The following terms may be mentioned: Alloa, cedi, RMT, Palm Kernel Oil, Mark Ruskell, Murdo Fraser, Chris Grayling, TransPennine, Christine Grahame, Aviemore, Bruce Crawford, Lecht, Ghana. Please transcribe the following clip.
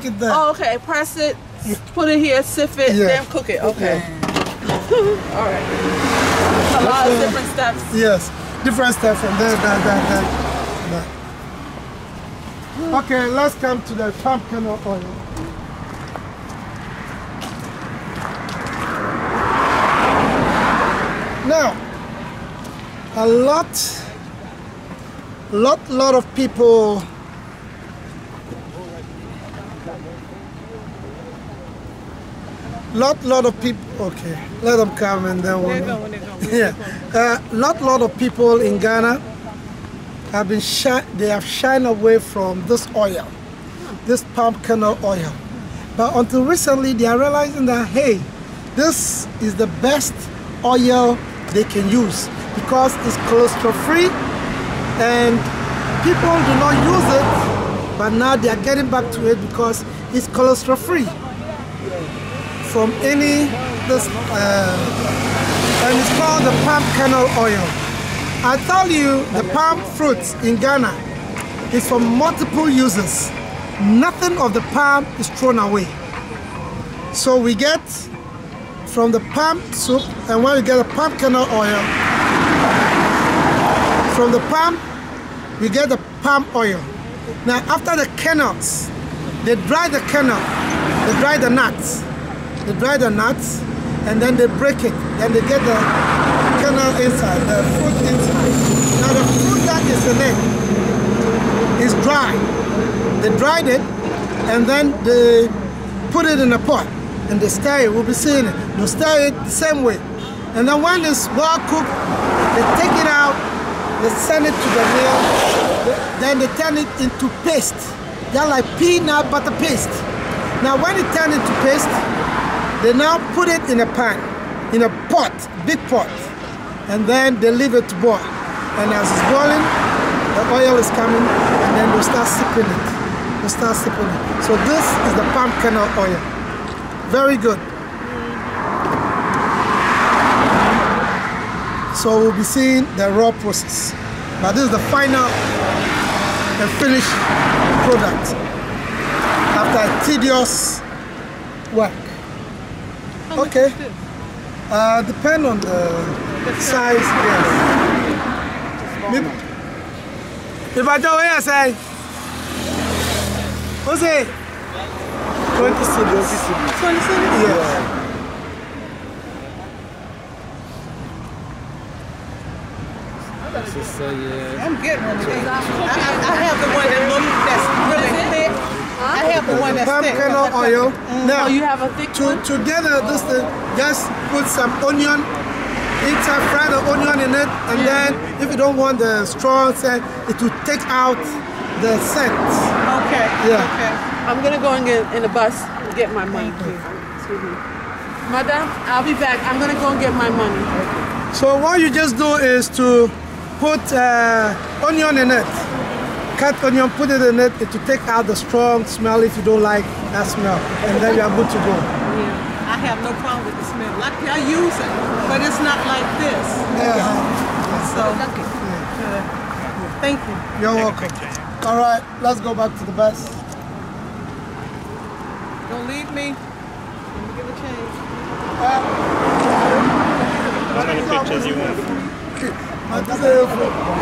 make it that. Oh, okay. Press it, put it here, sift it, then cook it. Okay. All right. A lot of different steps. Yes. Different steps from there, that. Okay, let's come to the palm kernel oil. Now, a lot of people okay, let them come and then we'll lot of people in Ghana have been shied away from this oil, this palm kernel oil. But until recently, they are realizing that, hey, this is the best oil they can use because it's cholesterol-free, and people do not use it, but now they are getting back to it because it's cholesterol-free from any and it's called the palm kernel oil. I tell you, the palm fruits in Ghana is for multiple uses. Nothing of the palm is thrown away. So we get from the palm soup, and when we get the palm kernel oil, from the palm, we get the palm oil. Now after the kernels, they dry the kernel, they dry the nuts. They dry the nuts and then they break it. Then they get the kernel inside, the fruit inside. Now the fruit that is in it is dry. They dried it and then they put it in a pot and they stir it. We'll be seeing it. They'll stir it the same way. And then when it's well cooked, they take it out, they send it to the mill, then they turn it into paste. They're like peanut butter paste. Now when it turns into paste, they now put it in a pan, in a pot, big pot, and then they leave it to boil. And as it's boiling, the oil is coming, and then they'll start sipping it. They'll start sipping it. So this is the palm kernel oil. Very good. So we'll be seeing the raw process. But this is the final and finished product after tedious work. Okay. Depend on the size. Yes. If I do here, say, what's it? 20 cedis. 20 cedis. Yes. I'm getting one today. I have the one that's really thick. I have the one that's palm kernel oil. Now, you have a thick one? Together, this thing, just put some onion inside, fry the onion in it, and then if you don't want the strong scent, it will take out the scent. Okay. Yeah. Okay. I'm gonna go and get in the bus and get my money, please. Madam, I'll be back. I'm gonna go and get my money. Okay. So what you just do is to put onion in it. Cut onion, put it in it to take out the strong smell if you don't like that smell, and then you are good to go. Yeah, I have no problem with the smell. Like, I use it, but it's not like this. Yeah. So, thank you. You're welcome. All right, let's go back to the bus. Don't leave me. Let me get a change. How many pictures you want?